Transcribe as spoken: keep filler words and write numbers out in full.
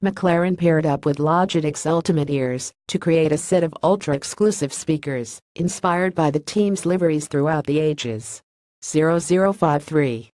McLaren paired up with Logitech's Ultimate Ears to create a set of ultra-exclusive speakers, inspired by the team's liveries throughout the ages. zero zero five three